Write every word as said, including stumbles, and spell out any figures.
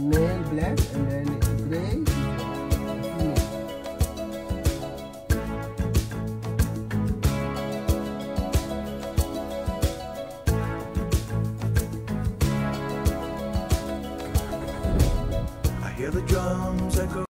male black, and then